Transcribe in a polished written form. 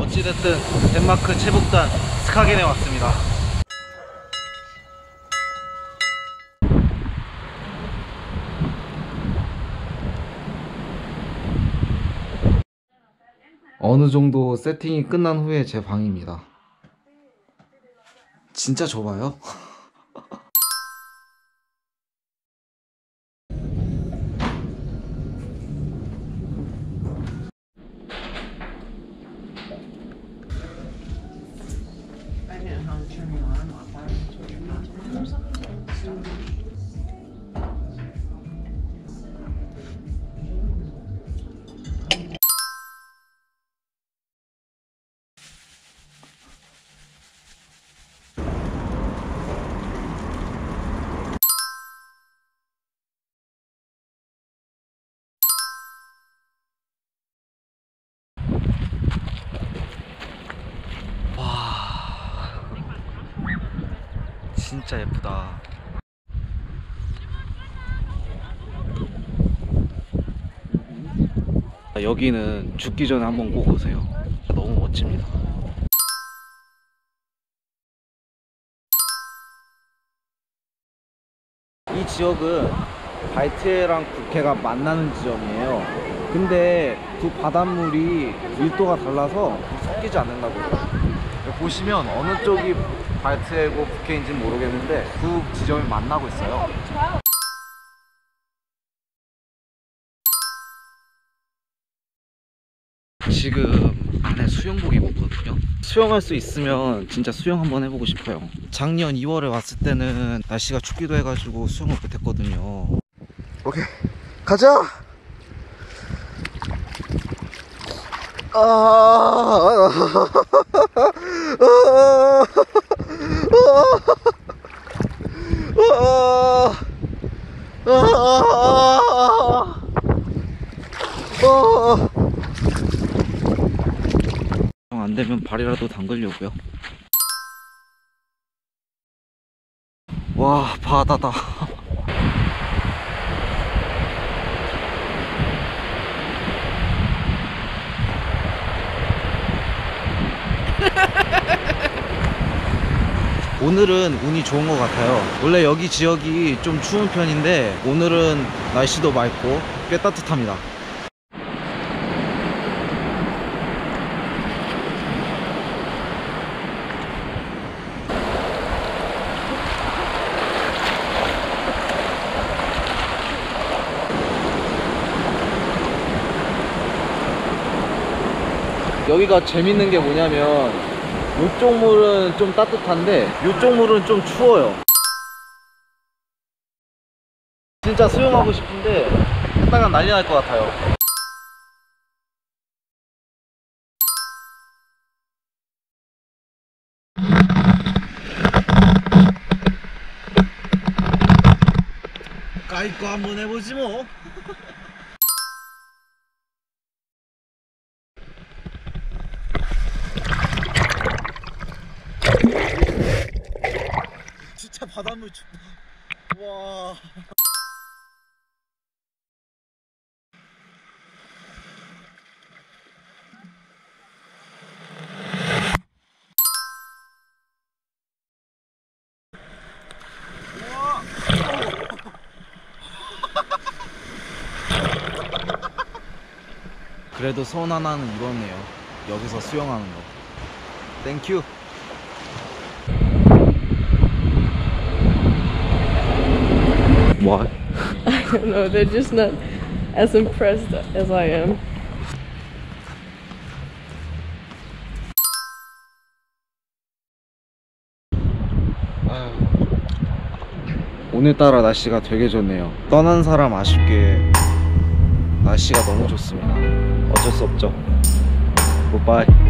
어찌됐든 덴마크 체북단 스카겐에 왔습니다. 어느 정도 세팅이 끝난 후에 제 방입니다. 진짜 좁아요? 진짜 예쁘다. 여기는 죽기 전에 한번 꼭 오세요. 너무 멋집니다. 이 지역은 발트해랑 북해가 만나는 지점이에요. 근데 두 바닷물이 밀도가 달라서 섞이지 않는다고요. 보시면 어느 쪽이 발트해고 북해인지는 모르겠는데 두 지점이 만나고 있어요. 지금 안에 수영복 입었거든요. 수영할 수 있으면 진짜 수영 한번 해보고 싶어요. 작년 2월에 왔을 때는 날씨가 춥기도 해가지고 수영을 못했거든요. 오케이, 가자! 안 되면 발이라도 담그려고요. 와, 바다다. 오늘은 운이 좋은 것 같아요. 원래 여기 지역이 좀 추운 편인데 오늘은 날씨도 맑고 꽤 따뜻합니다. 여기가 재밌는 게 뭐냐면 이쪽 물은 좀 따뜻한데 이쪽 물은 좀 추워요. 진짜 수영하고 싶은데 했다가 난리 날 것 같아요. 까이꺼 한번 해보지 뭐. 진짜 바닷물 춥다. 와. 그래도 손 하나는 이거네요. 여기서 수영하는 거. 땡큐. Why? I don't know, they're just not as impressed as I am. 오늘따라 날씨가 되게 좋네요. 떠난 사람 아쉽게 날씨가 너무 좋습니다. 어쩔 수 없죠. Goodbye.